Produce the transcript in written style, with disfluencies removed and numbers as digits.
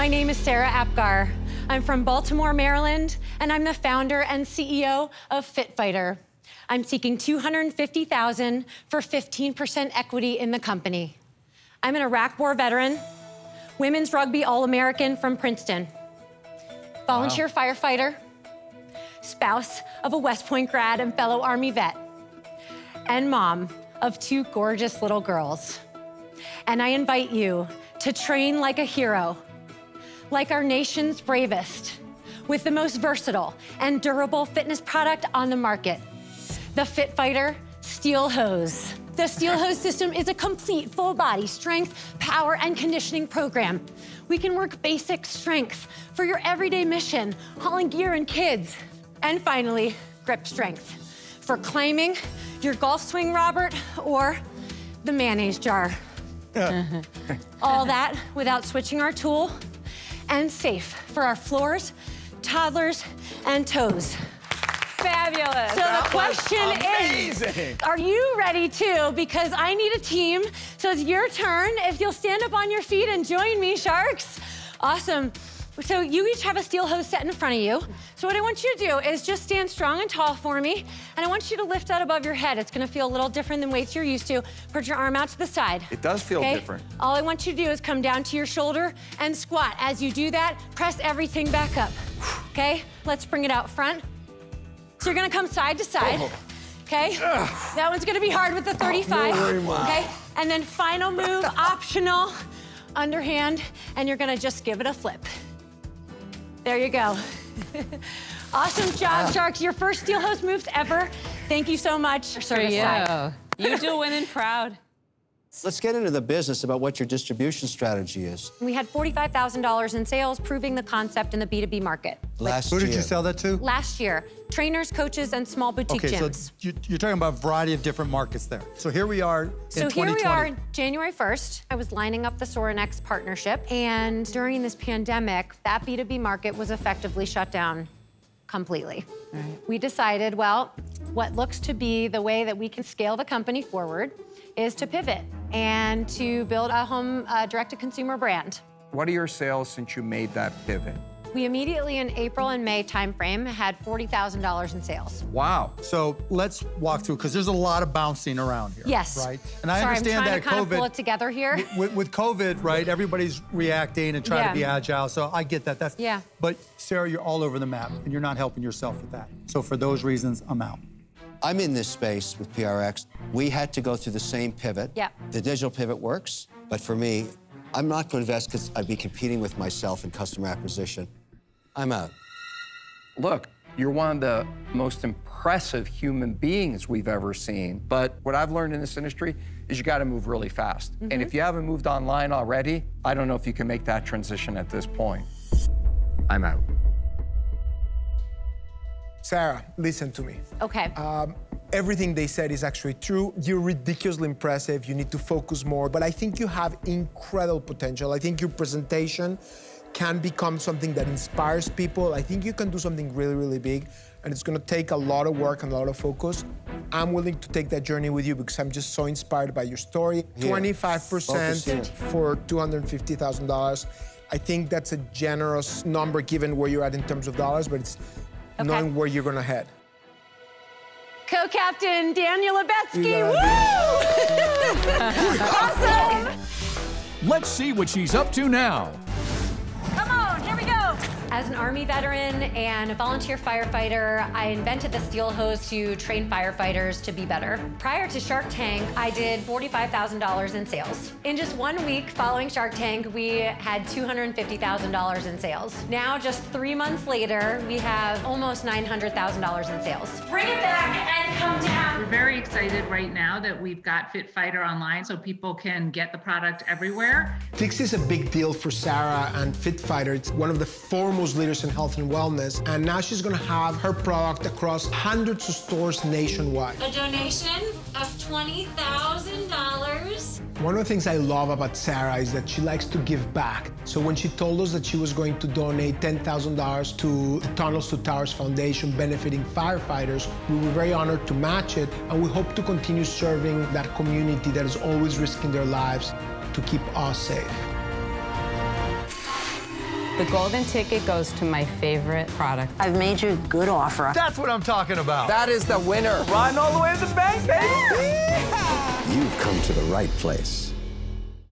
My name is Sarah Apgar. I'm from Baltimore, Maryland, and I'm the founder and CEO of FitFighter. I'm seeking $250,000 for 15% equity in the company. I'm an Iraq War veteran, women's rugby All-American from Princeton, volunteer firefighter, spouse of a West Point grad and fellow Army vet, and mom of two gorgeous little girls. And I invite you to train like a hero, like our nation's bravest, with the most versatile and durable fitness product on the market, the FitFighter Steel Hose. The Steel Hose system is a complete full body strength, power, and conditioning program. We can work basic strength for your everyday mission, hauling gear and kids. And finally, grip strength for climbing, your golf swing, Robert, or the mayonnaise jar. All that without switching our tool, and safe for our floors, toddlers, and toes. Fabulous. So that the question is, are you ready too? Because I need a team, so it's your turn. If you'll stand up on your feet and join me, Sharks. Awesome. So you each have a steel hose set in front of you. So what I want you to do is just stand strong and tall for me, and I want you to lift that above your head. It's gonna feel a little different than weights you're used to. Put your arm out to the side. It does feel different. All I want you to do is come down to your shoulder and squat. As you do that, press everything back up, okay? Let's bring it out front. So you're gonna come side to side, okay? That one's gonna be hard with the 35, okay? And then final move, optional, underhand, and you're gonna just give it a flip. There you go. Awesome job, Sharks. Your first Steel Hose moves ever. Thank you so much. For you. You do women proud. Let's get into the business about what your distribution strategy is. We had $45,000 in sales, proving the concept in the B2B market. Last year. Who did you sell that to? Last year. Trainers, coaches, and small boutique gyms. Okay, so you're talking about a variety of different markets there. So here we are in 2020. So here we are, January 1st. I was lining up the Sorinex partnership, and during this pandemic, that B2B market was effectively shut down completely. Right. We decided, well, what looks to be the way that we can scale the company forward is to pivot and to build a home direct-to-consumer brand. What are your sales since you made that pivot? We immediately, in April and May timeframe, had $40,000 in sales. Wow. So let's walk through, because there's a lot of bouncing around here. Yes. Right? And I understand that COVID... I'm trying to kind of pull it together here. With COVID, right, everybody's reacting and trying to be agile, so I get that. That's, but Sarah, you're all over the map, and you're not helping yourself with that. So for those reasons, I'm out. I'm in this space with PRX. We had to go through the same pivot. Yeah. The digital pivot works, but for me, I'm not going to invest because I'd be competing with myself in customer acquisition. I'm out. Look, you're one of the most impressive human beings we've ever seen, but what I've learned in this industry is you got to move really fast. And if you haven't moved online already, I don't know if you can make that transition at this point. I'm out. Sarah, listen to me. Okay. Everything they said is actually true. You're ridiculously impressive. You need to focus more, but I think you have incredible potential. I think your presentation can become something that inspires people. I think you can do something really, really big, and it's gonna take a lot of work and a lot of focus. I'm willing to take that journey with you because I'm just so inspired by your story. 25% for $250,000. I think that's a generous number given where you're at in terms of dollars, but it's knowing where you're gonna head. Co-captain Daniel Lubetzky, woo! Awesome! Let's see what she's up to now. Come on, here we go. As an Army veteran and a volunteer firefighter, I invented the steel hose to train firefighters to be better. Prior to Shark Tank, I did $45,000 in sales. In just 1 week following Shark Tank, we had $250,000 in sales. Now, just 3 months later, we have almost $900,000 in sales. Bring it back and come down. We're very excited right now that we've got FitFighter online so people can get the product everywhere. This is a big deal for Sarah and FitFighter. It's one of the foremost leaders in health and wellness, and now she's gonna have her product across hundreds of stores nationwide. A donation of $20,000. One of the things I love about Sarah is that she likes to give back. So when she told us that she was going to donate $10,000 to the Tunnels to Towers Foundation benefiting firefighters, we were very honored to match it, and we hope to continue serving that community that is always risking their lives to keep us safe. The golden ticket goes to my favorite product. I've made you a good offer. That's what I'm talking about. That is the winner. Riding all the way to the bank, baby. Yeah. You've come to the right place.